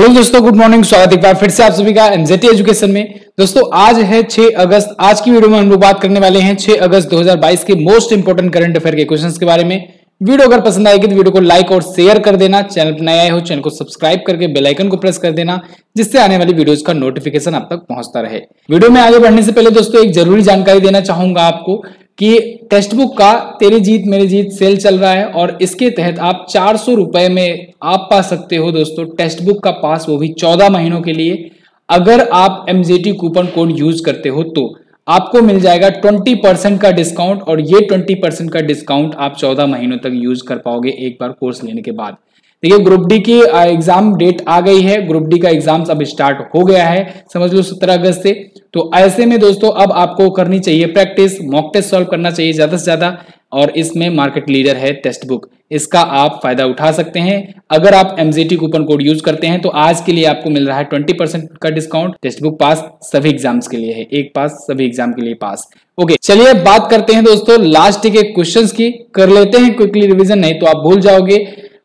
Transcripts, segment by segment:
Hello दोस्तों, good morning. स्वागत एक बार फिर से आप सभी का एमजेटी एजुकेशन में। दोस्तों आज है 6 अगस्त। आज की वीडियो में हम लोग बात करने वाले हैं 6 अगस्त 2022 के मोस्ट इंपोर्टेंट करंट अफेयर के क्वेश्चंस के बारे में। वीडियो अगर पसंद आएगी तो वीडियो को लाइक और शेयर कर देना। चैनल पर नया आए हो चैनल को सब्सक्राइब करके बेल आइकन को प्रेस कर देना, जिससे आने वाली वीडियोस का नोटिफिकेशन आप तक पहुंचता रहे। वीडियो में आगे बढ़ने से पहले दोस्तों एक जरूरी जानकारी देना चाहूंगा आपको कि टेस्टबुक का तेरी जीत मेरी जीत सेल चल रहा है और इसके तहत आप 400 रुपए में आप पा सकते हो दोस्तों टेस्टबुक का पास, वो भी 14 महीनों के लिए। अगर आप MJT कूपन कोड यूज करते हो तो आपको मिल जाएगा 20% का डिस्काउंट और ये 20% का डिस्काउंट आप 14 महीनों तक यूज कर पाओगे एक बार कोर्स लेने के बाद। देखिए ग्रुप डी की एग्जाम डेट आ गई है, ग्रुप डी का एग्जाम्स अब स्टार्ट हो गया है, समझ लो 17 अगस्त से। तो ऐसे में दोस्तों अब आपको करनी चाहिए प्रैक्टिस, मॉक टेस्ट सॉल्व करना चाहिए ज्यादा से ज्यादा, और इसमें मार्केट लीडर है टेस्टबुक, इसका आप फायदा उठा सकते हैं। अगर आप MJT कूपन कोड यूज करते हैं तो आज के लिए आपको मिल रहा है 20% का डिस्काउंट। टेस्टबुक पास सभी एग्जाम्स के लिए है, एक पास सभी एग्जाम के लिए पास। ओके चलिए बात करते हैं दोस्तों लास्ट के क्वेश्चंस की, कर लेते हैं क्विकली रिविजन, नहीं तो आप भूल जाओगे।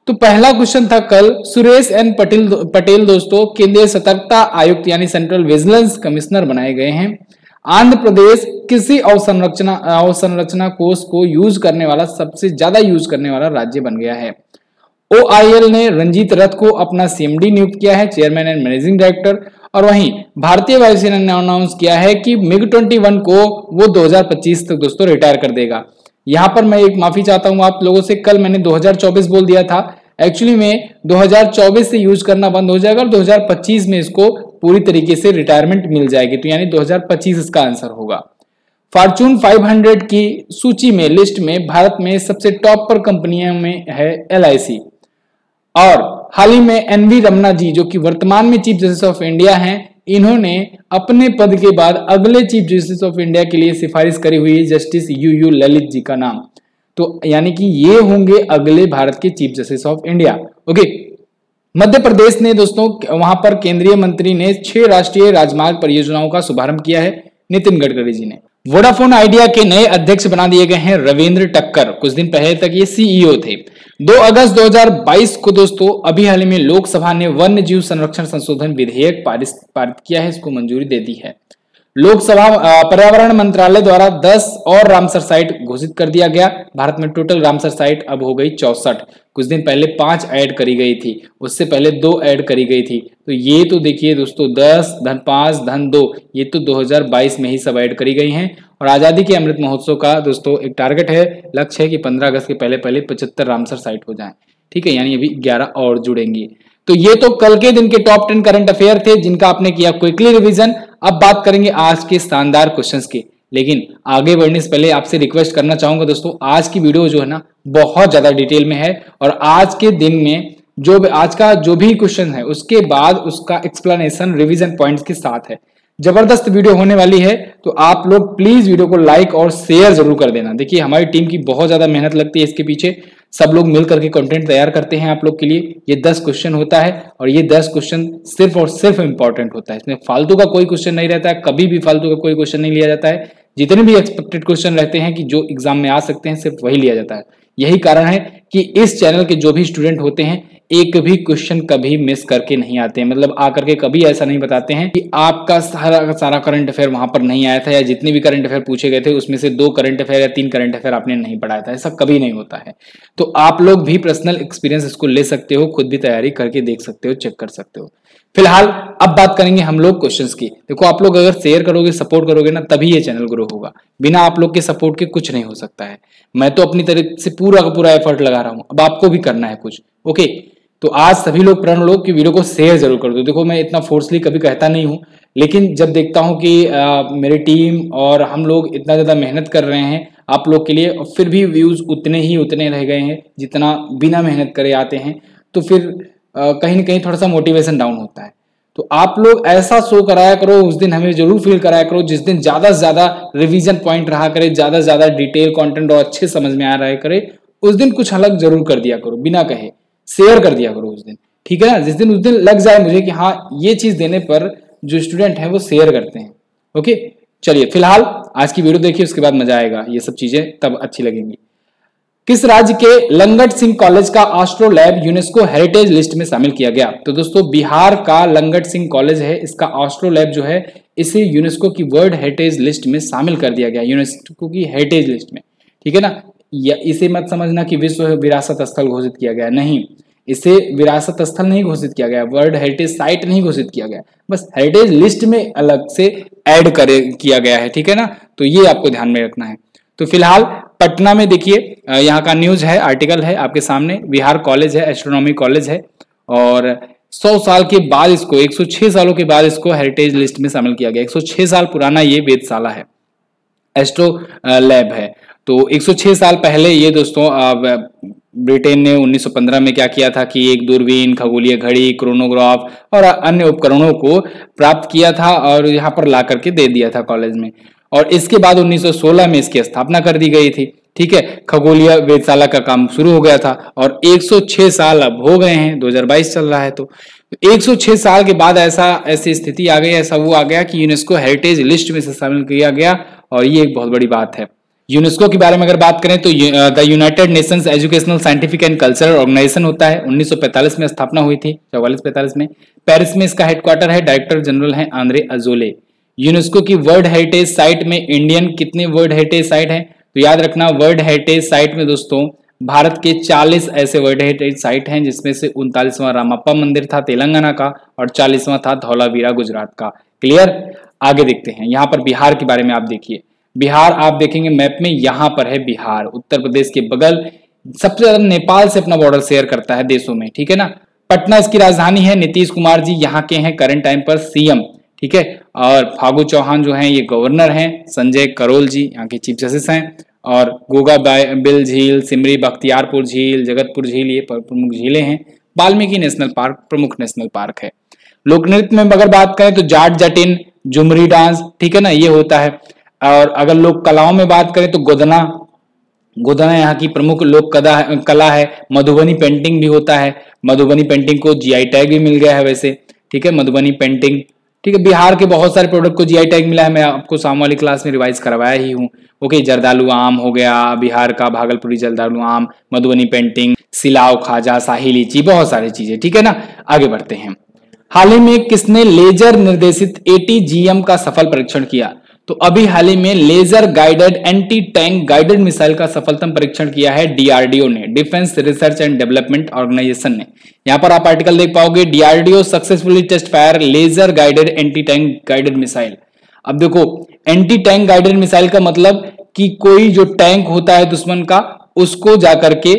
तो पहला क्वेश्चन था कल सुरेश एन पटेल दोस्तों केंद्रीय सतर्कता आयुक्त यानी सेंट्रल विजिलेंस कमिश्नर बनाए गए हैं। आंध्र प्रदेश किसी अवसंरचना कोष को यूज करने वाला, सबसे ज्यादा यूज करने वाला राज्य बन गया है। OIL ने रंजीत रथ को अपना CMD नियुक्त किया है, चेयरमैन एंड मैनेजिंग डायरेक्टर। और वहीं भारतीय वायुसेना ने अनाउंस किया है कि MiG 21 को वो 2025 तक दोस्तों रिटायर कर देगा। यहाँ पर मैं एक माफी चाहता हूँ आप लोगों से, कल मैंने 2024 बोल दिया था, एक्चुअली में 2024 से यूज करना बंद हो जाएगा और 2025 में इसको पूरी तरीके से रिटायरमेंट मिल जाएगी, तो यानी 2025 इसका आंसर होगा। फॉर्चून 500 की सूची में, लिस्ट में भारत में सबसे टॉप पर कंपनियों में है LIC। और हाल ही में NV रमना जी जो कि वर्तमान में चीफ जस्टिस ऑफ इंडिया हैं, इन्होंने अपने पद के बाद अगले चीफ जस्टिस ऑफ इंडिया के लिए सिफारिश करी हुई है जस्टिस UU ललित जी का नाम, तो यानी कि ये होंगे अगले भारत के chief justice of India. Okay Madhya Pradesh ने दोस्तों वहां पर केंद्रीय मंत्री ने 6 राष्ट्रीय राजमार्ग परियोजनाओं का शुभारंभ किया है नितिन गडकरी जी ने। वोडाफोन आइडिया के नए अध्यक्ष बना दिए गए हैं रविंद्र टक्कर, कुछ दिन पहले तक ये CEO थे। 2 अगस्त 2022 को दोस्तों अभी हाल ही में लोकसभा ने वन्य जीव संरक्षण संशोधन विधेयक पारित किया है, इसको मंजूरी दे दी है। लोकसभा पर्यावरण मंत्रालय द्वारा 10 और रामसर साइट घोषित कर दिया गया। भारत में टोटल रामसर साइट अब हो गई 64, कुछ दिन पहले 5 ऐड करी गई थी, उससे पहले 2 ऐड करी गई थी। तो ये तो देखिए दोस्तों 10 धन 5 धन 2, ये तो 2022 में ही सब ऐड करी गई हैं। और आज़ादी के अमृत महोत्सव का दोस्तों एक टारगेट है, लक्ष्य है कि 15 अगस्त के पहले पहले 75 रामसर साइट हो जाए, ठीक है, यानी अभी 11 और जुड़ेंगी। तो ये तो कल के दिन के टॉप 10 करंट अफेयर थे जिनका आपने किया क्विकली रिवीजन। अब बात करेंगे आज के शानदार क्वेश्चंस के, लेकिन आगे बढ़ने से पहले आपसे रिक्वेस्ट करना चाहूंगा दोस्तों आज की वीडियो जो है ना बहुत ज्यादा डिटेल में है, और आज के दिन में जो आज का जो भी क्वेश्चन है उसके बाद उसका एक्सप्लेनेशन रिवीजन पॉइंट्स के साथ है। जबरदस्त वीडियो होने वाली है, तो आप लोग प्लीज वीडियो को लाइक और शेयर जरूर कर देना। देखिए हमारी टीम की बहुत ज्यादा मेहनत लगती है इसके पीछे, सब लोग मिल करके कंटेंट तैयार करते हैं आप लोग के लिए। ये 10 क्वेश्चन होता है और ये 10 क्वेश्चन सिर्फ और सिर्फ इंपॉर्टेंट होता है, इसमें फालतू का कोई क्वेश्चन नहीं रहता है, कभी भी फालतू का कोई क्वेश्चन नहीं लिया जाता है। जितने भी एक्सपेक्टेड क्वेश्चन रहते हैं कि जो एग्जाम में आ सकते हैं सिर्फ वही लिया जाता है। यही कारण है कि इस चैनल के जो भी स्टूडेंट होते हैं एक भी क्वेश्चन कभी मिस करके नहीं आते हैं, मतलब आकर के कभी ऐसा नहीं बताते हैं कि आपका सारा करंट अफेयर वहां पर नहीं आया था, या जितने भी करंट अफेयर पूछे गए थे उसमें से 2 करंट अफेयर या 3 करंट अफेयर आपने नहीं पढ़ाया था, ऐसा कभी नहीं होता है। तो आप लोग भी पर्सनल एक्सपीरियंस इसको ले सकते हो, खुद भी तैयारी करके देख सकते हो, चेक कर सकते हो। फिलहाल अब बात करेंगे हम लोग क्वेश्चंस की। देखो आप लोग अगर शेयर करोगे, सपोर्ट करोगे ना, तभी ये चैनल ग्रो होगा, बिना आप लोग के सपोर्ट के कुछ नहीं हो सकता है। मैं तो अपनी तरफ से पूरा का पूरा एफर्ट लगा रहा हूं, अब आपको भी करना है कुछ। ओके तो आज सभी लोग प्रण लो कि वीडियो को शेयर जरूर कर दो। देखो मैं इतना फोर्सली कभी कहता नहीं हूँ, लेकिन जब देखता हूँ कि मेरी टीम और हम लोग इतना ज़्यादा मेहनत कर रहे हैं आप लोग के लिए और फिर भी व्यूज़ उतने रह गए हैं जितना बिना मेहनत करे आते हैं, तो फिर कहीं ना कहीं थोड़ा सा मोटिवेशन डाउन होता है। तो आप लोग ऐसा शो कराया करो, उस दिन हमें जरूर फील कराया करो जिस दिन ज़्यादा से ज़्यादा रिविजन पॉइंट रहा करे, ज़्यादा से ज़्यादा डिटेल कॉन्टेंट और अच्छे समझ में आ रहा करे, उस दिन कुछ अलग जरूर कर दिया करो, बिना कहे शेयर कर दिया करो उस दिन, ठीक है ना। उस दिन लग जाए मुझे कि हाँ ये चीज़ देने पर जो स्टूडेंट हैं वो शेयर करते हैं। ओके चलिए फिलहाल आज की वीडियो देखिए, उसके बाद मजा आएगा, ये सब चीज़ें तब अच्छी लगेंगी। किस राज्य के लंगट सिंह कॉलेज का एस्ट्रोलैब यूनेस्को हेरिटेज लिस्ट में शामिल किया गया? तो दोस्तों बिहार का लंगट सिंह कॉलेज है, इसका एस्ट्रोलैब जो है इसे यूनेस्को की वर्ल्ड हेरिटेज लिस्ट में शामिल कर दिया गया, यूनेस्को की हेरिटेज लिस्ट में, ठीक है ना। या इसे मत समझना कि विश्व विरासत स्थल घोषित किया गया, नहीं, इसे विरासत स्थल नहीं घोषित किया गया, वर्ल्ड हेरिटेज साइट नहीं घोषित किया गया, बस हेरिटेज लिस्ट में अलग से ऐड किया गया है, ठीक है ना। तो ये आपको ध्यान में रखना है। तो फिलहाल पटना में देखिए यहाँ का न्यूज है, आर्टिकल है आपके सामने, बिहार कॉलेज है, एस्ट्रोनॉमी कॉलेज है, और 100 साल के बाद इसको 106 सालों के बाद इसको हेरिटेज लिस्ट में शामिल किया गया। 106 साल पुराना ये वेधशाला है, एस्ट्रो लैब है। तो 106 साल पहले ये दोस्तों ब्रिटेन ने 1915 में क्या किया था कि एक दूरबीन, खगोलीय घड़ी, क्रोनोग्राफ और अन्य उपकरणों को प्राप्त किया था और यहाँ पर ला करके दे दिया था कॉलेज में, और इसके बाद 1916 में इसकी स्थापना कर दी गई थी, ठीक है। खगोलीय वेधशाला का काम शुरू हो गया था और 106 साल अब हो गए हैं, 2022 चल रहा है। तो 106 साल के बाद ऐसी स्थिति आ गई, ऐसा वो आ गया कि यूनेस्को हेरिटेज लिस्ट में से शामिल किया गया, और ये एक बहुत बड़ी बात है। यूनेस्को के बारे में अगर बात करें तो the United Nations educational, scientific and cultural organisation होता है। 1945 में स्थापना हुई थी, 44-45 में पेरिस में इसका हेडक्वार्टर है। डायरेक्टर जनरल हैं आंद्रे अजोले। यूनेस्को की वर्ल्ड हेरिटेज साइट में इंडियन कितने वर्ल्ड हेरिटेज साइट हैं? तो याद रखना, वर्ल्ड हेरिटेज साइट में दोस्तों भारत के 40 ऐसे वर्ल्ड हेरिटेज साइट हैं, जिसमें से 39वां रामप्पा मंदिर था तेलंगाना का और 40वां था धौलावीरा गुजरात का। क्लियर? आगे देखते हैं। यहाँ पर बिहार के बारे में आप देखिए, बिहार आप देखेंगे मैप में, यहाँ पर है बिहार, उत्तर प्रदेश के बगल, सबसे ज्यादा नेपाल से अपना बॉर्डर शेयर करता है देशों में, ठीक है ना। पटना इसकी राजधानी है। नीतीश कुमार जी यहाँ के हैं करंट टाइम पर सीएम, ठीक है, और फागु चौहान जो हैं ये गवर्नर हैं। संजय करोल जी यहाँ के चीफ जस्टिस हैं, और गोगा बिल झील, सिमरी बख्तियारपुर झील, जगतपुर झील, ये प्रमुख झीलें हैं। वाल्मीकि नेशनल पार्क प्रमुख नेशनल पार्क है। लोक नृत्य में अगर बात करें तो जाट जटिन, झुमरी डांस, ठीक है ना, ये होता है। और अगर लोक कलाओं में बात करें तो गोदना, गोदना यहाँ की प्रमुख लोक कला है। मधुबनी पेंटिंग भी होता है, मधुबनी पेंटिंग को जीआई टैग भी मिल गया है वैसे, ठीक है, मधुबनी पेंटिंग, ठीक है। बिहार के बहुत सारे प्रोडक्ट को जीआई टैग मिला है, मैं आपको साम वाली क्लास में रिवाइज करवाया ही हूँ। ओके, जर्दालू आम हो गया बिहार का, भागलपुरी जर्दालू आम, मधुबनी पेंटिंग, सिलाव खाजा, शाही लीची, बहुत सारी चीजें, ठीक है ना। आगे बढ़ते हैं। हाल ही में किसने लेजर निर्देशित ATGM का सफल परीक्षण किया? तो अभी हाल ही में laser guided anti tank guided missile का सफलतम परीक्षण किया है DRDO ने, defence research and development organisation ने। यहाँ पर आप आर्टिकल देख पाओगे, DRDO successfully test fire laser guided anti tank guided missile. अब देखो, एंटी टैंक गाइडेड मिसाइल का मतलब कि कोई जो टैंक होता है दुश्मन का, उसको जाकर के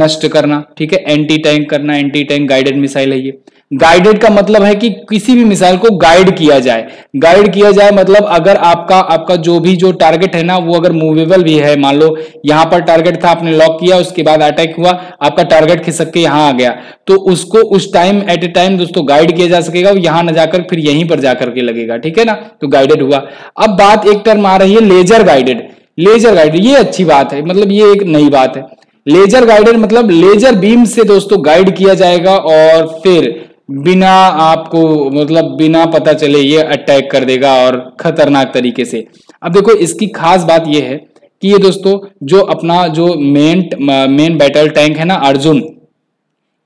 नष्ट करना, ठीक है, एंटी टैंक करना, एंटी टैंक गाइडेड मिसाइल है ये। गाइडेड का मतलब है कि किसी भी मिसाइल को गाइड किया जाए, गाइड किया जाए मतलब अगर आपका जो भी टारगेट है ना, वो अगर मूवेबल भी है, मान लो यहाँ पर टारगेट था, आपने लॉक किया, उसके बाद अटैक हुआ, आपका टारगेट खिसक के यहाँ आ गया, तो उसको उस टाइम एट ए टाइम दोस्तों गाइड किया जा सकेगा, यहाँ न जाकर फिर यहीं पर जाकर के लगेगा, ठीक है ना, तो गाइडेड हुआ। अब बात एक टर्म आ रही है लेजर गाइडेड, लेजर गाइडेड, ये अच्छी बात है, मतलब ये एक नई बात है। लेजर गाइडेड मतलब लेजर बीम से दोस्तों गाइड किया जाएगा और फिर बिना आपको मतलब बिना पता चले ये अटैक कर देगा और खतरनाक तरीके से। अब देखो, इसकी खास बात ये है कि ये दोस्तों जो अपना जो मेन बैटल टैंक है ना अर्जुन,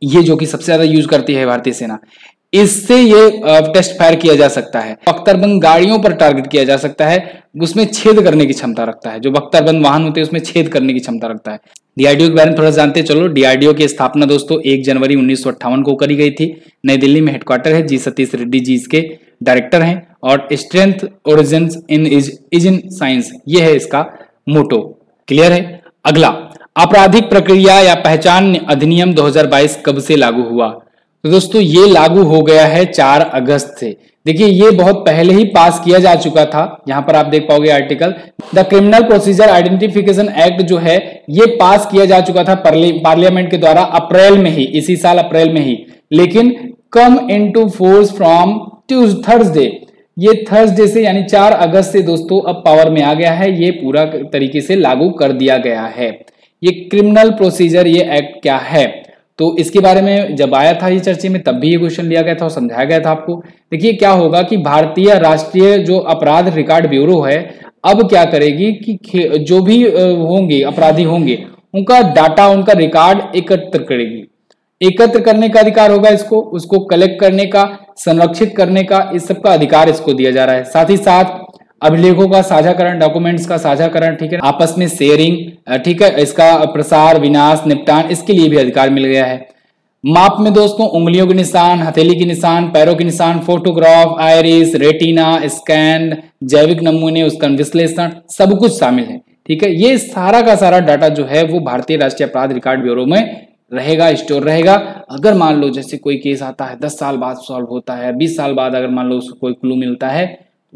ये जो कि सबसे ज्यादा यूज करती है भारतीय सेना, इससे ये टेस्ट फायर किया जा सकता है। बख्तरबंद गाड़ियों पर टारगेट किया जा सकता है, उसमें छेद करने की क्षमता रखता है, जो बख्तरबंद वाहन होते हैं उसमें छेद करने की क्षमता रखता है। डीआरडीओ के बारे में थोड़ा जानते चलो। डीआरडीओ की स्थापना दोस्तों 1 जनवरी 1958 को करी गई थी, नई दिल्ली में हेडक्वार्टर है। जी सतीश रेड्डी जी इसके डायरेक्टर हैं, और स्ट्रेंथ ओरिजिन इन साइंस, ये है इसका मोटो। क्लियर है? अगला, आपराधिक प्रक्रिया या पहचान अधिनियम 2022 कब से लागू हुआ? तो दोस्तों ये लागू हो गया है 4 अगस्त से। देखिए ये बहुत पहले ही पास किया जा चुका था, यहाँ पर आप देख पाओगे article. The criminal procedure identification act जो है ये पास किया जा चुका था पार्लियामेंट के द्वारा अप्रैल में ही, इसी साल अप्रैल में ही, लेकिन come into force from Thursday, ये थर्सडे से यानी 4 अगस्त से दोस्तों अब पावर में आ गया है, ये पूरा तरीके से लागू कर दिया गया है। ये क्रिमिनल प्रोसीजर ये एक्ट क्या है, तो इसके बारे में जब आया था ये चर्चे में, तब भी ये क्वेश्चन लिया गया था और समझाया गया था आपको। देखिए क्या होगा कि भारतीय राष्ट्रीय जो अपराध रिकॉर्ड ब्यूरो है, अब क्या करेगी कि जो भी होंगे अपराधी होंगे उनका डाटा, उनका रिकॉर्ड एकत्र करेगी। एकत्र करने का अधिकार होगा इसको, उसको कलेक्ट करने का, संरक्षित करने का, इस सब का अधिकार इसको दिया जा रहा है। साथ ही साथ अभिलेखों का साझाकरण, डॉक्यूमेंट्स का साझाकरण, ठीक है, आपस में शेयरिंग, ठीक है, इसका प्रसार, विनाश, निपटान, इसके लिए भी अधिकार मिल गया है। माप में दोस्तों उंगलियों के निशान, हथेली के निशान, पैरों के निशान, फोटोग्राफ, आयरिस, रेटिना, स्कैन, जैविक नमूने, उसका विश्लेषण, सब कुछ शामिल है। ठीक है, ये सारा का सारा डाटा जो है वो भारतीय राष्ट्रीय अपराध रिकॉर्ड ब्यूरो में रहेगा, स्टोर रहेगा। अगर मान लो जैसे कोई केस आता है 10 साल बाद सॉल्व होता है, 20 साल बाद अगर मान लो उसको कोई क्लू मिलता है,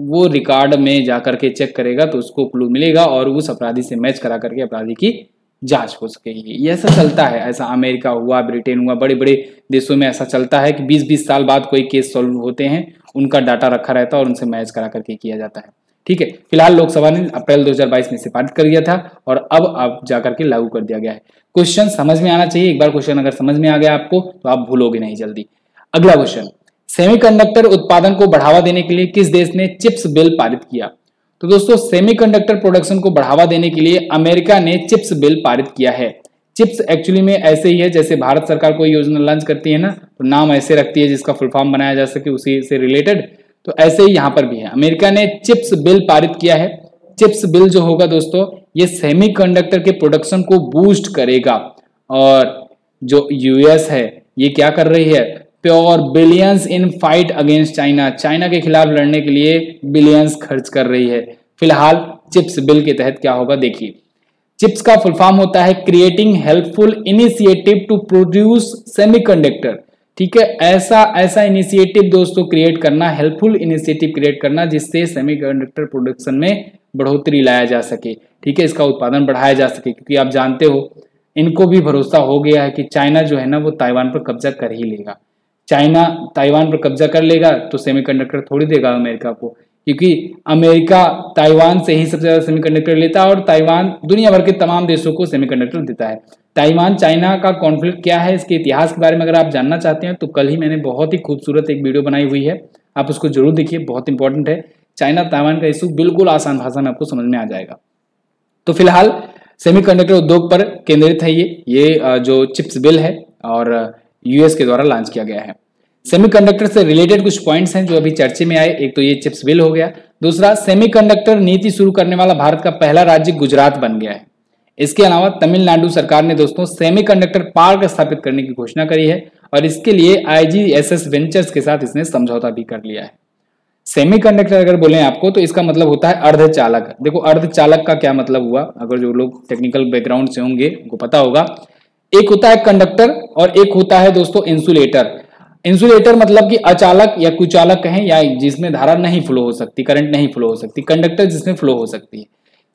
वो रिकॉर्ड में जाकर के चेक करेगा तो उसको क्लू मिलेगा और उस अपराधी से मैच करा करके अपराधी की जांच हो सकेगी। ये ऐसा चलता है, ऐसा अमेरिका हुआ, ब्रिटेन हुआ, बड़े बड़े देशों में ऐसा चलता है कि 20-20 साल बाद कोई केस सॉल्व होते हैं, उनका डाटा रखा रहता है और उनसे मैच करा करके किया जाता है। ठीक है, फिलहाल लोकसभा ने अप्रैल 2022 में पारित कर दिया था और अब जाकर के लागू कर दिया गया है। क्वेश्चन समझ में आना चाहिए, एक बार क्वेश्चन अगर समझ में आ गया आपको तो आप भूलोगे नहीं जल्दी। अगला क्वेश्चन, सेमीकंडक्टर उत्पादन को बढ़ावा देने के लिए किस देश ने चिप्स बिल पारित किया? तो दोस्तों सेमीकंडक्टर प्रोडक्शन को बढ़ावा देने के लिए अमेरिका ने चिप्स बिल पारित किया है। चिप्स एक्चुअली में ऐसे ही है जैसे भारत सरकार कोई योजना लॉन्च करती है ना, तो नाम ऐसे रखती है जिसका फुल फॉर्म बनाया जा सके उसी से रिलेटेड, तो ऐसे ही यहाँ पर भी है। अमेरिका ने चिप्स बिल पारित किया है। चिप्स बिल जो होगा दोस्तों ये सेमीकंडक्टर के प्रोडक्शन को बूस्ट करेगा और जो यूएस है ये क्या कर रही है, pure billions in fight against China, China के खिलाफ लड़ने के लिए बिलियंस खर्च कर रही है। फिलहाल चिप्स बिल के तहत क्या होगा देखिए, चिप्स का फुल फॉर्म होता है creating helpful initiative to produce semiconductor. ठीक है, ऐसा इनिशिएटिव दोस्तों क्रिएट करना, हेल्पफुल इनिशिएटिव क्रिएट करना जिससे सेमीकंडक्टर प्रोडक्शन में बढ़ोतरी लाया जा सके। ठीक है, इसका उत्पादन बढ़ाया जा सके, क्योंकि आप जानते हो इनको भी भरोसा हो गया है कि चाइना जो है ना वो ताइवान पर कब्जा कर ही लेगा। चाइना ताइवान पर कब्जा कर लेगा तो सेमीकंडक्टर थोड़ी देगा अमेरिका को, क्योंकि अमेरिका ताइवान से ही सबसे ज़्यादा सेमीकंडक्टर लेता है और ताइवान दुनिया भर के तमाम देशों को सेमीकंडक्टर देता है। ताइवान चाइना का कॉन्फ्लिक्ट क्या है, इसके इतिहास के बारे में अगर आप जानना चाहते हैं तो कल ही मैंने बहुत ही खूबसूरत एक वीडियो बनाई हुई है, आप उसको जरूर देखिए, बहुत इंपॉर्टेंट है। चाइना ताइवान का इशू बिल्कुल आसान भाषा में आपको समझ में आ जाएगा। तो फिलहाल सेमीकंडक्टर उद्योग पर केंद्रित है ये जो चिप्स बिल है और यूएस के द्वारा लॉन्च किया गया है। सेमीकंडक्टर से रिलेटेड कुछ पॉइंट्स हैं जो अभी चर्चे में आए, एक तो ये चिप्स बिल हो गया, दूसरा सेमीकंडक्टर नीति शुरू करने वाला भारत का पहला राज्य गुजरात बन गया है। इसके अलावा तमिलनाडु सरकार ने दोस्तों सेमीकंडक्टर पार्क स्थापित करने की घोषणा करी है और इसके लिए आईजीएसएस वेंचर्स के साथ इसने समझौता भी कर लिया है। सेमीकंडक्टर अगर बोले आपको तो इसका मतलब होता है अर्धचालक। देखो अर्धचालक का क्या मतलब हुआ, अगर जो लोग टेक्निकल बैकग्राउंड से होंगे उनको पता होगा, एक होता है कंडक्टर और एक होता है दोस्तों इंसुलेटर। इंसुलेटर मतलब कि अचालक या कुचालक कहें, या जिसमें धारा नहीं फ्लो हो सकती, करंट नहीं फ्लो हो सकती, कंडक्टर जिसमें फ्लो हो सकती है।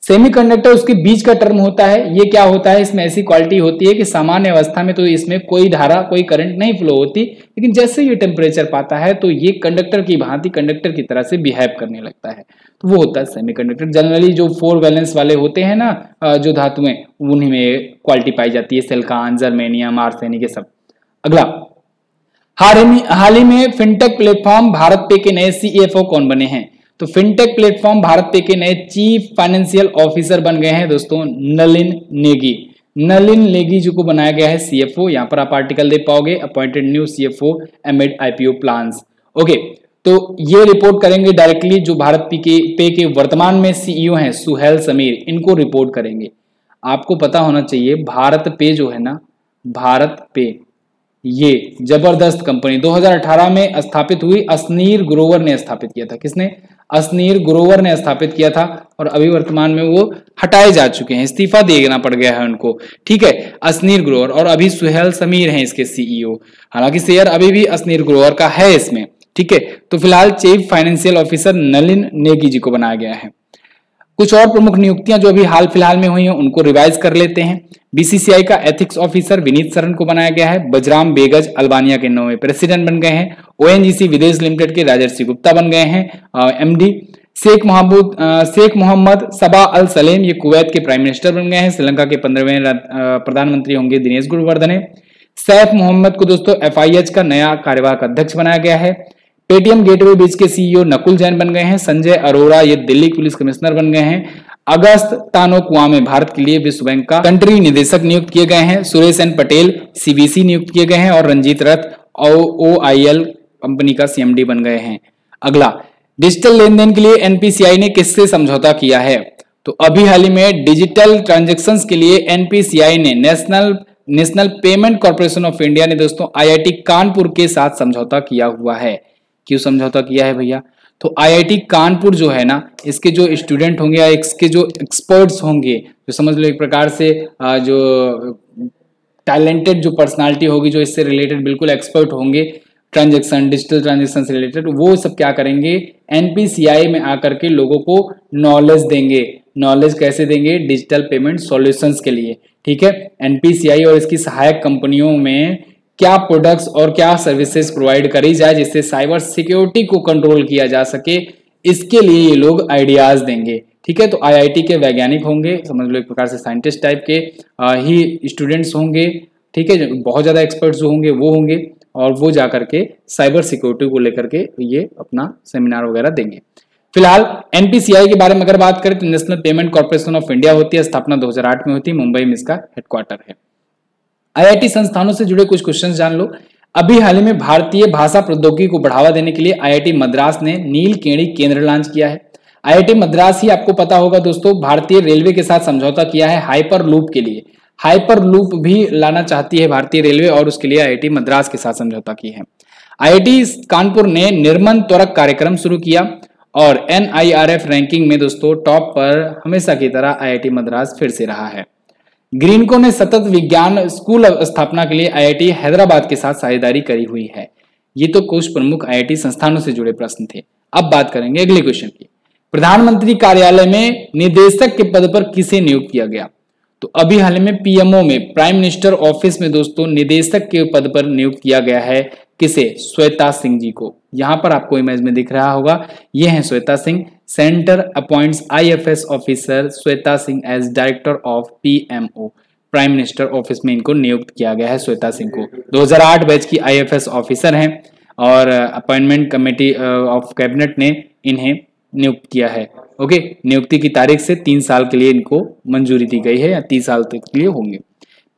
सेमीकंडक्टर उसके बीच का टर्म होता है। ये क्या होता है, इसमें ऐसी क्वालिटी होती है कि सामान्य अवस्था में तो इसमें कोई धारा, कोई करंट नहीं फ्लो होती, लेकिन जैसे ये टेम्परेचर पाता है तो ये कंडक्टर की भांति, कंडक्टर की तरह से बिहेव करने लगता है, तो वो होता है सेमीकंडक्टर। जनरली जो 4 वैलेंस वाले होते हैं ना जो धातुएं, उन्हीं में क्वालिटी पाई जाती है, सिलिकॉन, जर्मेनियम, आर्सेनिक, ये सब। अगला, हाल ही में फिनटेक प्लेटफॉर्म भारत पे के नए CFO कौन बने हैं? तो फिनटेक प्लेटफॉर्म भारत पे के नए चीफ फाइनेंशियल ऑफिसर बन गए हैं दोस्तों नलिन नेगी। नलिन नेगी जी को बनाया गया है CFO। यहाँ पर आप आर्टिकल दे पाओगे, appointed new CFO amid IPO plans. Okay, तो ये रिपोर्ट करेंगे डायरेक्टली जो भारत पे के वर्तमान में CEO हैं सुहेल समीर, इनको रिपोर्ट करेंगे। आपको पता होना चाहिए भारत पे जो है ना, भारत पे ये जबरदस्त कंपनी 2018 में स्थापित हुई, अश्नेर ग्रोवर ने स्थापित किया था। किसने? अश्नेर ग्रोवर ने स्थापित किया था और अभी वर्तमान में वो हटाए जा चुके हैं, इस्तीफा देना पड़ गया है उनको। ठीक है, अश्नेर ग्रोवर और अभी सुहेल समीर हैं इसके CEO। हालांकि शेयर अभी भी अश्नेर ग्रोवर का है इसमें। ठीक है, तो फिलहाल chief financial officer Nalin Negi ji को बनाया गया है। कुछ और प्रमुख नियुक्तियां जो अभी हाल फिलहाल में हुई हैं उनको रिवाइज कर लेते हैं। BCCI का एथिक्स ऑफिसर विनीत शरण को बनाया गया है। बजराम बेगज अल्बानिया के नौवे प्रेसिडेंट बन गए हैं। ONGC विदेश लिमिटेड के राजर्षि गुप्ता बन गए हैं MD। Sheikh Mohammad Sabah Al Salem ये कुवैत के प्राइम मिनिस्टर बन गए हैं। श्रीलंका के 15वें प्रधानमंत्री होंगे दिनेश गुरुवर्धने। सैफ मोहम्मद को दोस्तों FIH का नया कार्यवाहक अध्यक्ष बनाया गया है। पेटीएम गेटवे बीज के CEO नकुल जैन बन गए हैं। संजय अरोरा ये दिल्ली पुलिस कमिश्नर बन गए हैं। अगस्त तानो कुआ में भारत के लिए विश्व बैंक का कंट्री निदेशक नियुक्त किए गए हैं। सुरेश एन पटेल सीबीसी नियुक्त किए गए हैं और रंजीत रथ OIL कंपनी का CMD बन गए हैं। अगला, डिजिटल लेन देन के लिए NPCI ने किससे समझौता किया है? तो अभी हाल ही में डिजिटल ट्रांजेक्शंस के लिए NPCI ने national payment corporation of India ने दोस्तों IIT कानपुर के साथ समझौता किया हुआ है। क्यों समझौता किया है भैया? तो IIT कानपुर जो है ना, इसके जो स्टूडेंट होंगे या इसके जो एक्सपर्ट्स होंगे, जो समझ लो एक प्रकार से जो टैलेंटेड जो पर्सनालिटी होगी, जो इससे रिलेटेड बिल्कुल एक्सपर्ट होंगे ट्रांजेक्शन डिजिटल ट्रांजेक्शन से रिलेटेड, वो सब क्या करेंगे NPCI में आकर के लोगों को नॉलेज देंगे। नॉलेज कैसे देंगे? डिजिटल पेमेंट सॉल्यूशंस के लिए। ठीक है, NPCI और इसकी सहायक कंपनियों में क्या प्रोडक्ट्स और क्या सर्विसेज प्रोवाइड करी जाए जिससे साइबर सिक्योरिटी को कंट्रोल किया जा सके, इसके लिए ये लोग आइडियाज देंगे। ठीक है, तो IIT के वैज्ञानिक होंगे, समझ लो एक प्रकार से साइंटिस्ट टाइप के ही स्टूडेंट्स होंगे। ठीक है, बहुत ज़्यादा एक्सपर्ट्स जो होंगे वो होंगे और वो जा करके साइबर सिक्योरिटी को लेकर के ये अपना सेमिनार वगैरह देंगे। फिलहाल NPCI के बारे में अगर बात करें तो national payment corporation of India होती है, स्थापना 2008 में होती है, मुंबई में इसका हेडक्वार्टर है। IIT संस्थानों से जुड़े कुछ क्वेश्चन जान लो। अभी हाल ही में भारतीय भाषा प्रौद्योगिकी को बढ़ावा देने के लिए IIT मद्रास ने नीलकेणी केंद्र लॉन्च किया है। IIT मद्रास ही आपको पता होगा दोस्तों भारतीय रेलवे के साथ समझौता किया है हाइपरलूप के लिए। हाइपरलूप भी लाना चाहती है भारतीय रेलवे और उसके लिए IIT मद्रास के साथ समझौता की है। IIT कानपुर ने निर्माण त्वरक कार्यक्रम शुरू किया और NIRF रैंकिंग में दोस्तों टॉप पर हमेशा की तरह IIT मद्रास फिर से रहा है। ग्रीनको ने सतत विज्ञान स्कूल स्थापना के लिए IIT हैदराबाद के साथ साझेदारी करी हुई है। ये तो कुछ प्रमुख IIT संस्थानों से जुड़े प्रश्न थे। अब बात करेंगे अगले क्वेश्चन की। प्रधानमंत्री कार्यालय में निदेशक के पद पर किसे नियुक्त किया गया? तो अभी हाल में PMO में प्राइम मिनिस्टर ऑफिस में दोस्तों निदेशक के पद पर नियुक्त किया गया है। किसे? श्वेता सिंह जी को। यहां पर आपको इमेज में दिख रहा होगा, ये हैं Shweta Singh. Centre appoints IFS officer Shweta Singh as director of PMO। Prime minister office में इनको नियुक्त किया गया है श्वेता सिंह को। 2008 बैच की IFS ऑफिसर हैं और अपॉइंटमेंट कमेटी ऑफ कैबिनेट ने इन्हें नियुक्त किया है। ओके, नियुक्ति की तारीख से 3 साल के लिए इनको मंजूरी दी गई है या 30 साल तक के लिए होंगे।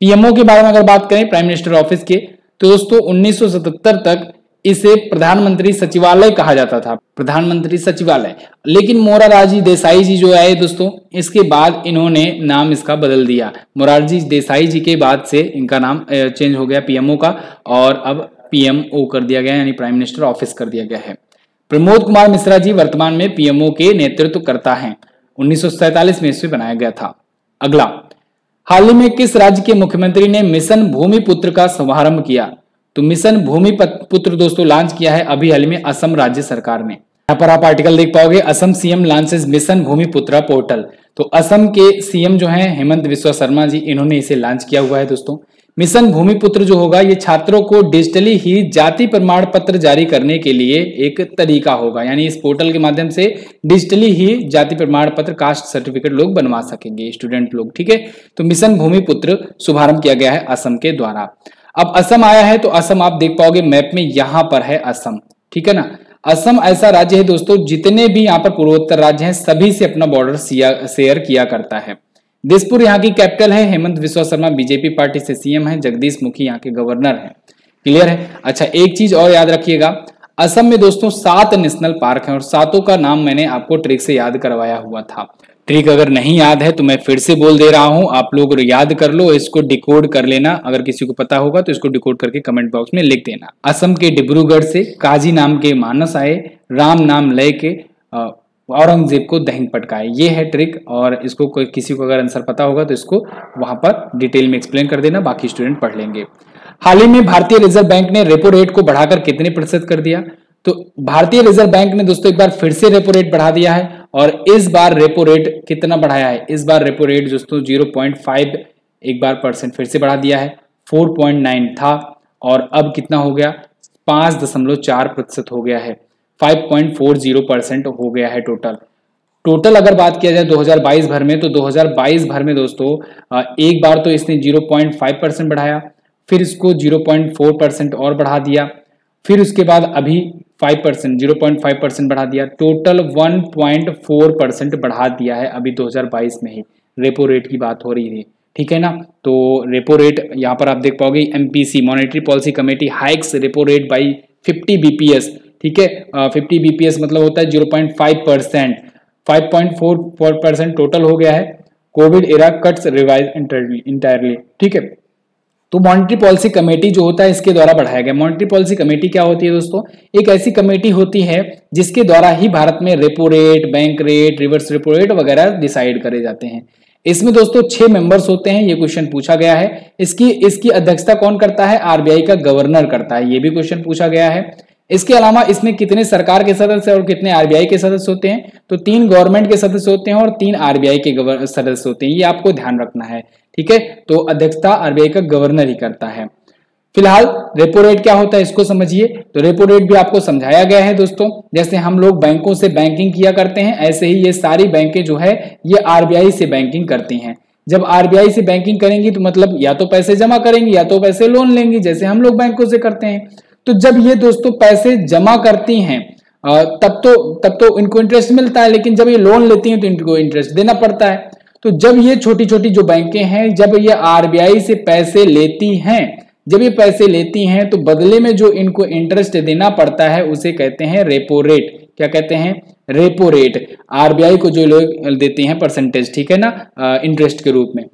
PMO के बारे में अगर बात करें प्राइम मिनिस्टर ऑफिस के, तो दोस्तों 1977 तक इसे प्रधानमंत्री सचिवालय कहा जाता था, प्रधानमंत्री सचिवालय। लेकिन मोरारजी देसाई जी जो आए दोस्तों, इसके बाद इन्होंने नाम इसका बदल दिया। मोरारजी देसाई जी के बाद से इनका नाम चेंज हो गया PMO का और अब PMO कर दिया गया, यानी प्राइम मिनिस्टर ऑफिस कर दिया गया है। प्रमोद कुमार मिश्रा जी वर्तमान में PMO के नेतृत्व करता है। 1947 में इसे बनाया गया था। अगला, हाल ही में किस राज्य के मुख्यमंत्री ने मिशन भूमिपुत्र का शुभारंभ किया? तो मिशन भूमिपुत्र दोस्तों लॉन्च किया है अभी हाल में असम राज्य सरकार ने। यहाँ पर आप आर्टिकल देख पाओगे, Assam CM launches mission भूमिपुत्र portal. तो असम के CM जो है हेमंत बिस्वा शर्मा जी, इन्होंने इसे लॉन्च किया हुआ है दोस्तों। मिशन भूमिपुत्र जो होगा ये छात्रों को डिजिटली ही जाति प्रमाण पत्र जारी करने के लिए एक तरीका होगा, यानी इस पोर्टल के माध्यम से डिजिटली ही जाति प्रमाण पत्र कास्ट सर्टिफिकेट लोग बनवा सकेंगे, स्टूडेंट लोग। ठीक है, तो मिशन भूमिपुत्र शुभारंभ किया गया है असम के द्वारा। अब असम आया है तो असम आप देख पाओगे मैप में, यहाँ पर है असम। ठीक है ना, असम ऐसा राज्य है दोस्तों, जितने भी यहाँ पर पूर्वोत्तर राज्य हैं सभी से अपना बॉर्डर शेयर किया करता है। दिसपुर यहाँ की कैपिटल है। हेमंत बिस्वा शर्मा बीजेपी पार्टी से CM हैं। जगदीश मुखी यहाँ के गवर्नर हैं। क्लियर है? अच्छा, एक चीज और याद रखिएगा, असम में दोस्तों 7 नेशनल पार्क हैं और 7 का नाम मैंने आपको ट्रिक से याद करवाया हुआ था। ट्रिक अगर नहीं याद है तो मैं फिर से बोल दे रहा हूँ, आप लोग याद कर लो, इसको डिकोड कर लेना। अगर किसी को पता होगा तो इसको डिकोड करके कमेंट बॉक्स में लिख देना। असम के डिब्रूगढ़ से काजी नाम के मानस आए, राम नाम लय के औरंगजेब को दहिंग पटकाए। ये है ट्रिक और इसको कोई किसी को अगर आंसर पता होगा तो इसको वहां पर डिटेल में एक्सप्लेन कर देना, बाकी स्टूडेंट पढ़ लेंगे। हाल ही में भारतीय रिजर्व बैंक ने रेपो रेट को बढ़ाकर कितने प्रतिशत कर दिया? तो भारतीय रिजर्व बैंक ने दोस्तों एक बार फिर से रेपो रेट बढ़ा दिया है और इस बार रेपो रेट कितना बढ़ाया है? इस बार रेपो रेट दोस्तों 0.5 एक बार % फिर से बढ़ा दिया है। 4.9 था और अब कितना हो गया? 5.4% हो गया है, 5.40% हो गया है टोटल। अगर बात किया जाए 2022 भर में, तो 2022 भर में दोस्तों एक बार तो इसने 0.5% बढ़ाया, फिर इसको 0.4% और बढ़ा दिया, फिर उसके बाद अभी 0.5% बढ़ा दिया, टोटल 1.4% बढ़ा दिया है अभी 2022 में ही। रेपो रेट की बात हो रही थी, ठीक है ना, तो रेपो रेट यहाँ पर आप देख पाओगे। MPC monetary policy committee hikes repo rate by 50 bps, ठीक है, 50 bps मतलब होता है 0.5%, 5.44% टोटल हो गया है। COVID era cuts revise entirely, ठीक है। तो मॉनिटरी पॉलिसी कमेटी जो होता है इसके द्वारा बढ़ाया गया। मॉनिटरी पॉलिसी कमेटी क्या होती है दोस्तों? एक ऐसी कमेटी होती है जिसके द्वारा ही भारत में repo rate, bank rate, reverse repo rate वगैरह डिसाइड करे जाते हैं। इसमें दोस्तों 6 मेंबर्स होते हैं, ये क्वेश्चन पूछा गया है। इसकी अध्यक्षता कौन करता है? आरबीआई का गवर्नर करता है, ये भी क्वेश्चन पूछा गया है। इसके अलावा इसमें कितने सरकार के सदस्य और कितने आरबीआई के सदस्य होते हैं? तो 3 गवर्नमेंट के सदस्य होते हैं और 3 आरबीआई के सदस्य होते हैं, ये आपको ध्यान रखना है, ठीक है। तो अध्यक्षता आरबीआई का गवर्नर ही करता है। फिलहाल रेपो रेट क्या होता है इसको समझिए। तो रेपो रेट भी आपको समझाया गया है दोस्तों, जैसे हम लोग बैंकों से बैंकिंग किया करते हैं, ऐसे ही ये सारी बैंकें जो है ये आरबीआई से बैंकिंग करती हैं। जब आरबीआई से बैंकिंग करेंगी तो मतलब या तो पैसे जमा करेंगी या तो पैसे लोन लेंगी, जैसे हम लोग बैंकों से करते हैं। तो जब ये दोस्तों पैसे जमा करती हैं तब तो इनको इंटरेस्ट मिलता है, लेकिन जब ये लोन लेती हैं तो इनको इंटरेस्ट देना पड़ता है। तो जब ये छोटी छोटी जो बैंकें हैं, जब ये आरबीआई से पैसे लेती हैं, जब ये पैसे लेती हैं तो बदले में जो इनको इंटरेस्ट देना पड़ता है उसे कहते हैं रेपो रेट। क्या कहते हैं? Repo rate. आरबीआई को जो लोग देते हैं परसेंटेज, ठीक है ना, इंटरेस्ट के रूप में।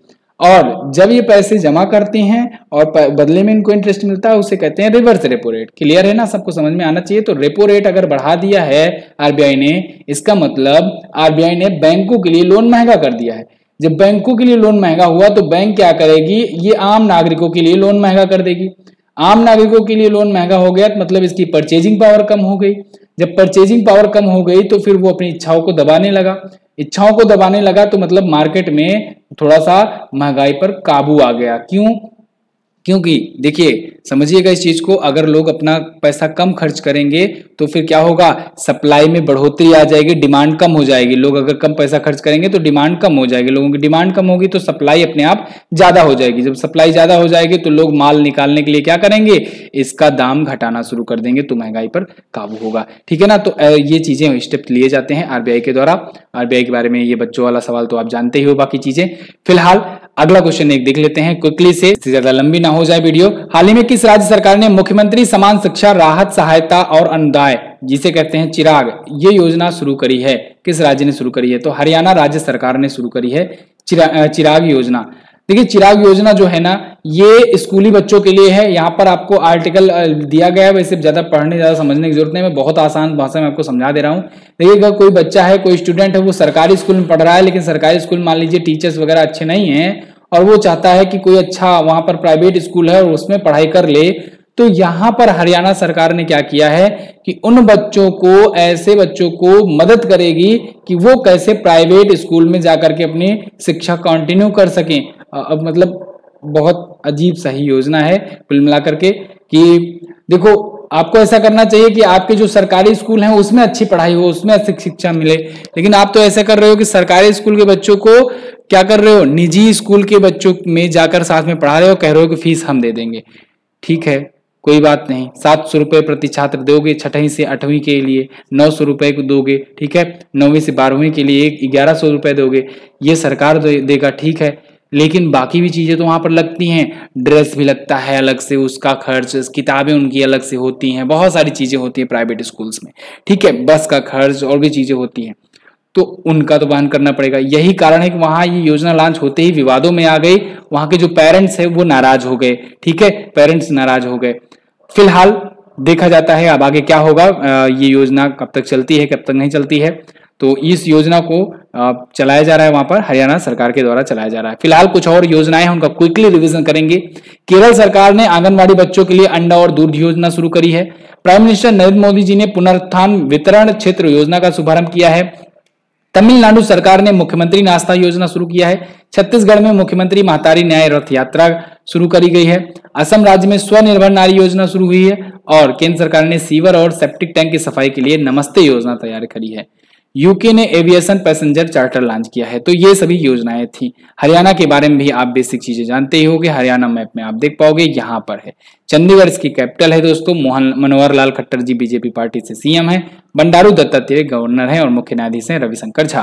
और जब ये पैसे जमा करते हैं और बदले में इनको इंटरेस्ट मिलता है उसे कहते हैं रिवर्स रेपो रेट। क्लियर है ना, सबको समझ में आना चाहिए। तो रेपो रेट अगर बढ़ा दिया है आरबीआई ने, इसका मतलब आरबीआई ने बैंकों के लिए लोन महंगा कर दिया है। जब बैंकों के लिए लोन महंगा हुआ तो बैंक क्या करेगी? ये आम नागरिकों के लिए लोन महंगा कर देगी। आम नागरिकों के लिए लोन महंगा हो गया तो मतलब इसकी परचेजिंग पावर कम हो गई। जब परचेजिंग पावर कम हो गई तो फिर वो अपनी इच्छाओं को दबाने लगा। इच्छाओं को दबाने लगा तो मतलब मार्केट में थोड़ा सा महंगाई पर काबू आ गया। क्यों? क्योंकि देखिए, समझिएगा इस चीज को, अगर लोग अपना पैसा कम खर्च करेंगे तो फिर क्या होगा? सप्लाई में बढ़ोतरी आ जाएगी, डिमांड कम हो जाएगी। लोग अगर कम पैसा खर्च करेंगे तो डिमांड कम हो जाएगी, लोगों की डिमांड कम होगी तो सप्लाई अपने आप ज्यादा हो जाएगी। जब सप्लाई ज्यादा हो जाएगी तो लोग माल निकालने के लिए क्या करेंगे? इसका दाम घटाना शुरू कर देंगे, तो महंगाई पर काबू होगा, ठीक है ना। तो ये चीजें स्टेप लिए जाते हैं आरबीआई के द्वारा। आरबीआई के बारे में ये बच्चों वाला सवाल तो आप जानते ही हो, बाकी चीजें। फिलहाल अगला क्वेश्चन एक देख लेते हैं क्विकली से, ज्यादा लंबी ना हो जाए वीडियो। हाल ही में किस राज्य सरकार ने मुख्यमंत्री समान शिक्षा राहत सहायता और अनुदाय, जिसे कहते हैं चिराग, ये योजना शुरू करी है? किस राज्य ने शुरू करी है? तो हरियाणा राज्य सरकार ने शुरू करी है चिराग योजना। देखिए, चिराग योजना जो है ना, ये स्कूली बच्चों के लिए है। यहाँ पर आपको आर्टिकल दिया गया है, वैसे ज्यादा पढ़ने ज्यादा समझने की जरूरत नहीं, मैं बहुत आसान भाषा में आपको समझा दे रहा हूँ। देखिए, अगर कोई बच्चा है, कोई स्टूडेंट है, वो सरकारी स्कूल में पढ़ रहा है, लेकिन सरकारी स्कूल मान लीजिए टीचर्स वगैरह अच्छे नहीं है और वो चाहता है कि कोई अच्छा वहां पर प्राइवेट स्कूल है और उसमें पढ़ाई कर ले, तो यहाँ पर हरियाणा सरकार ने क्या किया है कि उन बच्चों को, ऐसे बच्चों को मदद करेगी कि वो कैसे प्राइवेट स्कूल में जाकर के अपनी शिक्षा कंटिन्यू कर सकें। अब मतलब बहुत अजीब सही योजना है कुल मिलाकर के, कि देखो आपको ऐसा करना चाहिए कि आपके जो सरकारी स्कूल हैं उसमें अच्छी पढ़ाई हो, उसमें अच्छी शिक्षा मिले, लेकिन आप तो ऐसा कर रहे हो कि सरकारी स्कूल के बच्चों को क्या कर रहे हो? निजी स्कूल के बच्चों में जाकर साथ में पढ़ा रहे हो, कह रहे हो कि फीस हम दे देंगे। ठीक है, कोई बात नहीं, 700 रुपये प्रति छात्र दोगे छठवीं से 8वीं के लिए, 900 रुपये को दोगे, ठीक है, 9वीं से 12वीं के लिए 1100 रुपये दोगे, ये सरकार देगा, ठीक है। लेकिन बाकी भी चीज़ें तो वहाँ पर लगती हैं, ड्रेस भी लगता है अलग से, उसका खर्च, किताबें उनकी अलग से होती हैं, बहुत सारी चीज़ें होती हैं प्राइवेट स्कूल्स में, ठीक है, बस का खर्च और भी चीज़ें होती हैं, तो उनका तो वहन करना पड़ेगा। यही कारण है कि वहाँ ये योजना लॉन्च होते ही विवादों में आ गई, वहाँ के जो पेरेंट्स हैं वो नाराज़ हो गए, ठीक है, पेरेंट्स नाराज़ हो गए। फिलहाल देखा जाता है अब आगे क्या होगा, ये योजना कब तक चलती है, कब तक नहीं चलती है। तो इस योजना को चलाया जा रहा है, वहां पर हरियाणा सरकार के द्वारा चलाया जा रहा है। फिलहाल कुछ और योजनाएं हैं, उनका क्विकली रिवीजन करेंगे। केरल सरकार ने आंगनवाड़ी बच्चों के लिए अंडा और दूध योजना शुरू करी है। प्राइम मिनिस्टर नरेंद्र मोदी जी ने पुनरुत्थान वितरण क्षेत्र योजना का शुभारंभ किया है। तमिलनाडु सरकार ने मुख्यमंत्री नाश्ता योजना शुरू किया है। छत्तीसगढ़ में मुख्यमंत्री महतारी न्याय रथ यात्रा शुरू करी गई है। असम राज्य में स्वनिर्भर नारी योजना शुरू हुई है। और केंद्र सरकार ने सीवर और सेप्टिक टैंक की सफाई के लिए नमस्ते योजना तैयार करी है। यूके ने एविएशन पैसेंजर चार्टर लॉन्च किया है। तो ये सभी योजनाएं थी। हरियाणा के बारे में भी आप बेसिक चीजें जानते ही होंगे, हरियाणा मैप में आप देख पाओगे, यहाँ पर है चंडीगढ़ की कैपिटल है दोस्तों। मनोहर लाल खट्टर जी बीजेपी पार्टी से सीएम है, बंडारू दत्तात्रेय गवर्नर है और मुख्य न्यायाधीश है रविशंकर झा।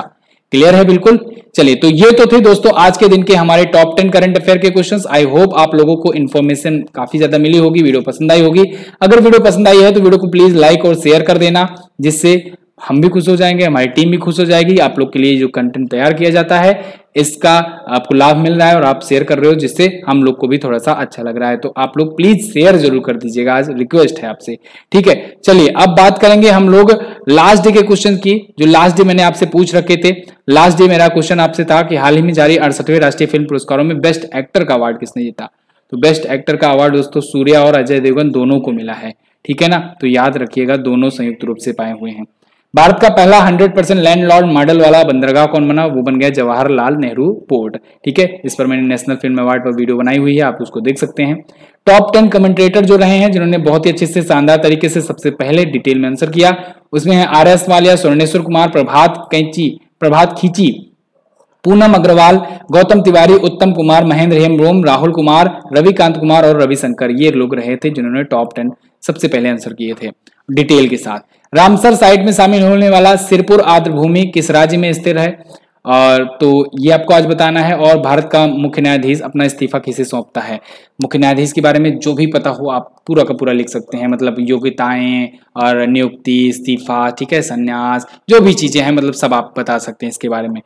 क्लियर है बिल्कुल। चलिए तो ये तो थे दोस्तों आज के दिन के हमारे टॉप 10 करंट अफेयर के क्वेश्चंस। आई होप आप लोगों को इन्फॉर्मेशन काफी ज्यादा मिली होगी, वीडियो पसंद आई होगी। अगर वीडियो पसंद आई है तो वीडियो को प्लीज लाइक और शेयर कर देना, जिससे हम भी खुश हो जाएंगे, हमारी टीम भी खुश हो जाएगी। आप लोग के लिए जो कंटेंट तैयार किया जाता है इसका आपको लाभ मिल रहा है और आप शेयर कर रहे हो, जिससे हम लोग को भी थोड़ा सा अच्छा लग रहा है। तो आप लोग प्लीज शेयर जरूर कर दीजिएगा, आज रिक्वेस्ट है आपसे, ठीक है। चलिए अब बात करेंगे हम लोग लास्ट डे के क्वेश्चन की, जो लास्ट डे मैंने आपसे पूछ रखे थे। लास्ट डे मेरा क्वेश्चन आपसे था कि हाल ही में जारी 68वें राष्ट्रीय फिल्म पुरस्कारों में बेस्ट एक्टर का अवार्ड किसने जीता। तो बेस्ट एक्टर का अवार्ड दोस्तों सूर्या और अजय देवगन दोनों को मिला है, ठीक है ना। तो याद रखिएगा दोनों संयुक्त रूप से पाए हुए हैं। भारत का पहला 100% लैंडलॉर्ड मॉडल वाला बंदरगाह कौन बना, वो बन गया जवाहरलाल नेहरू पोर्ट, ठीक है। इस पर मैंने नेशनल फिल्म अवार्ड पर वीडियो बनाई हुई है, आप उसको देख सकते हैं। टॉप 10 कमेंटेटर जो रहे हैं, जिन्होंने बहुत ही अच्छे से शानदार तरीके से सबसे पहले डिटेल में आंसर किया, उसमें है RS वालिया, स्वर्णेश्वर कुमार, प्रभात खींची, पूनम अग्रवाल, गौतम तिवारी, उत्तम कुमार, महेंद्र हेम्ब्रोम, राहुल कुमार, रविकांत कुमार और रविशंकर। ये लोग रहे थे जिन्होंने टॉप 10 सबसे पहले आंसर किए थे डिटेल के साथ। रामसर साइट में शामिल होने वाला सिरपुर आर्द्रभूमि किस राज्य में स्थित है, और तो ये आपको आज बताना है। और भारत का मुख्य न्यायाधीश अपना इस्तीफा किसे सौंपता है। मुख्य न्यायाधीश के बारे में जो भी पता हो आप पूरा का पूरा लिख सकते हैं, मतलब योग्यताएं और नियुक्ति, इस्तीफा, ठीक है, संन्यास, जो भी चीजें हैं मतलब सब आप बता सकते हैं इसके बारे में।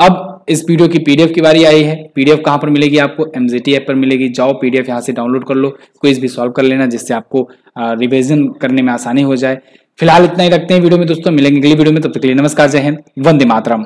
अब इस वीडियो की पीडीएफ की बारी आई है। पीडीएफ कहाँ पर मिलेगी आपको, MJT ऐप पर मिलेगी। जाओ पीडीएफ यहाँ से डाउनलोड कर लो, क्विज भी सॉल्व कर लेना, जिससे आपको रिवीजन करने में आसानी हो जाए। फिलहाल इतना ही रखते हैं वीडियो में दोस्तों, मिलेंगे अगली वीडियो में, तब तक के लिए नमस्कार, जय हिंद, वंदे मातरम।